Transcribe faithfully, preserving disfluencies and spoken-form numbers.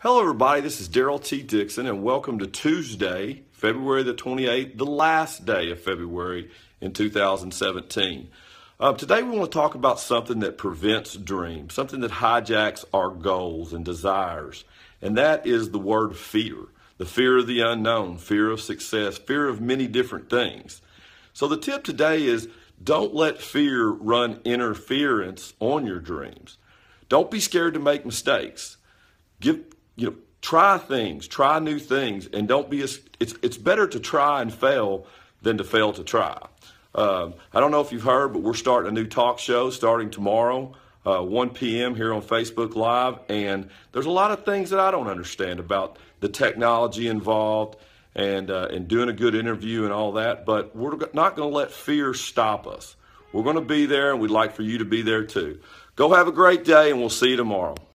Hello everybody, this is Darrell T. Dixon and welcome to Tuesday, February the twenty-eighth, the last day of February in two thousand seventeen. Uh, today we want to talk about something that prevents dreams, something that hijacks our goals and desires, and that is the word fear. The fear of the unknown, fear of success, fear of many different things. So the tip today is don't let fear run interference on your dreams. Don't be scared to make mistakes. Give You know, try things, try new things, and don't be, as, it's it's better to try and fail than to fail to try. Um, I don't know if you've heard, but we're starting a new talk show starting tomorrow, uh, one p m here on Facebook Live, and there's a lot of things that I don't understand about the technology involved and, uh, and doing a good interview and all that, but we're not going to let fear stop us. We're going to be there, and we'd like for you to be there too. Go have a great day, and we'll see you tomorrow.